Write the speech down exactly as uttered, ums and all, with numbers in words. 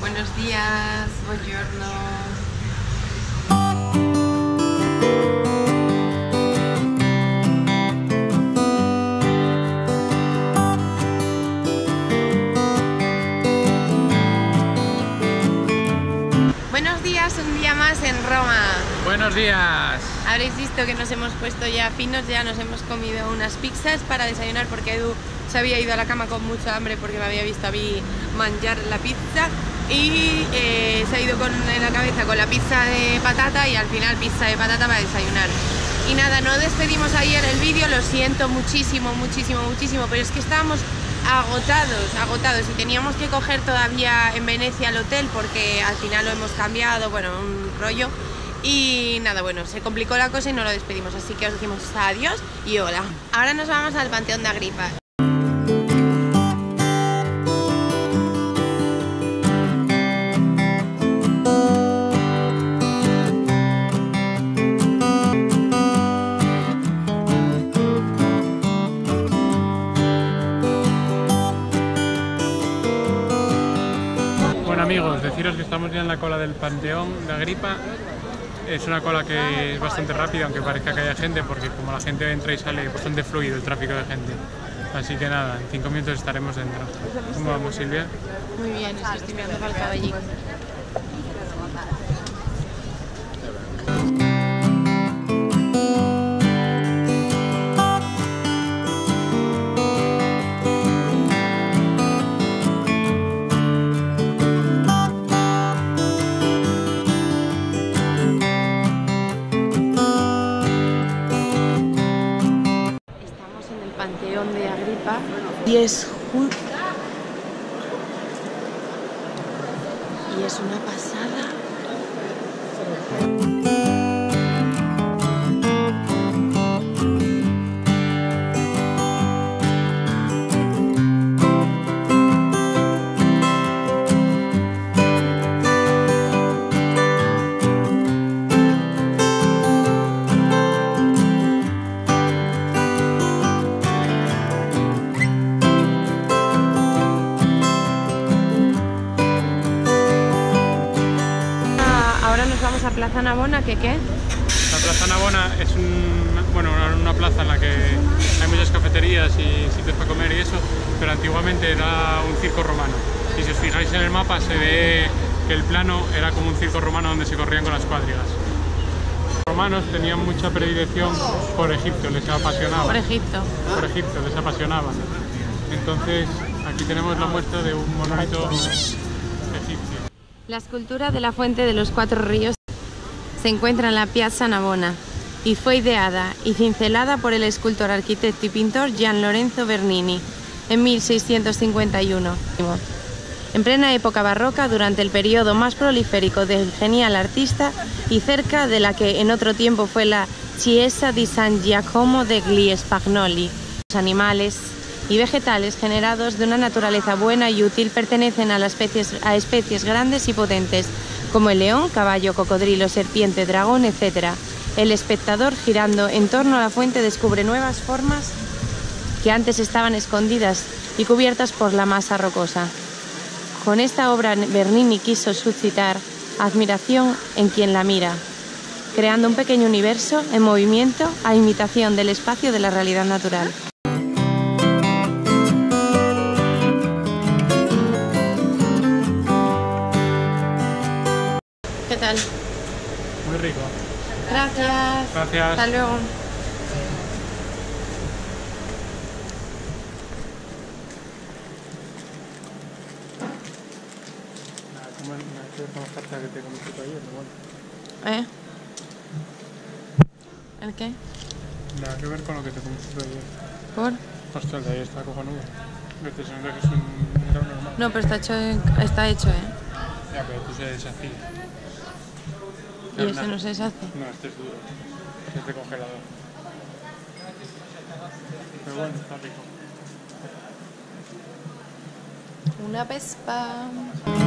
Buenos días, buongiorno. Un día más en Roma. Buenos días. Habréis visto que nos hemos puesto ya finos, ya nos hemos comido unas pizzas para desayunar porque Edu se había ido a la cama con mucha hambre porque me había visto a mí manjar la pizza y eh, se ha ido con, en la cabeza con la pizza de patata y al final pizza de patata para desayunar. Y nada, no despedimos ayer el vídeo, lo siento muchísimo, muchísimo, muchísimo, pero es que estábamos agotados, agotados y teníamos que coger todavía en Venecia el hotel porque al final lo hemos cambiado, bueno, un rollo y nada, bueno, se complicó la cosa y no lo despedimos, así que os decimos adiós y hola. Ahora nos vamos al Panteón de Agripa. Amigos, deciros que estamos ya en la cola del Panteón de Agripa. Es una cola que es bastante rápida, aunque parezca que haya gente, porque como la gente entra y sale, es bastante fluido el tráfico de gente. Así que nada, en cinco minutos estaremos dentro. ¿Cómo vamos, Silvia? Muy bien, es que estoy mirando para el caballito. Panteón de Agripa y es ju y es una pasada. La Plaza Navona, ¿qué qué? La Plaza Navona es un, bueno, una plaza en la que hay muchas cafeterías y sitios para comer y eso, pero antiguamente era un circo romano. Y si os fijáis en el mapa se ve que el plano era como un circo romano donde se corrían con las cuadrigas. Los romanos tenían mucha predilección por Egipto, les apasionaba. Por Egipto. Por Egipto, les apasionaba. Entonces, aquí tenemos la muestra de un monumento egipcio. La escultura de la Fuente de los Cuatro Ríos se encuentra en la Piazza Navona y fue ideada y cincelada por el escultor, arquitecto y pintor Gian Lorenzo Bernini en mil seiscientos cincuenta y uno. En plena época barroca, durante el periodo más proliférico del genial artista y cerca de la que en otro tiempo fue la Chiesa di San Giacomo de Gli Spagnoli. Los animales y vegetales generados de una naturaleza buena y útil pertenecen a, las especies, a especies grandes y potentes, como el león, caballo, cocodrilo, serpiente, dragón, etcétera. El espectador, girando en torno a la fuente, descubre nuevas formas que antes estaban escondidas y cubiertas por la masa rocosa. Con esta obra Bernini quiso suscitar admiración en quien la mira, creando un pequeño universo en movimiento a imitación del espacio de la realidad natural. ¿Qué tal? Muy rico. Gracias. Gracias. Hasta luego. ¿Eh? ¿El qué? Nada que ver con lo que te comiste tú ayer. ¿Por? Hostia, el de ayer está cojonudo. Este es un grano normal. No, pero está hecho, está hecho, ¿eh? Ya, pero tú se deshacía. ¿Y ese no se deshace? No, este es duro. Este es de congelador. Pero bueno, está rico. Una pespa.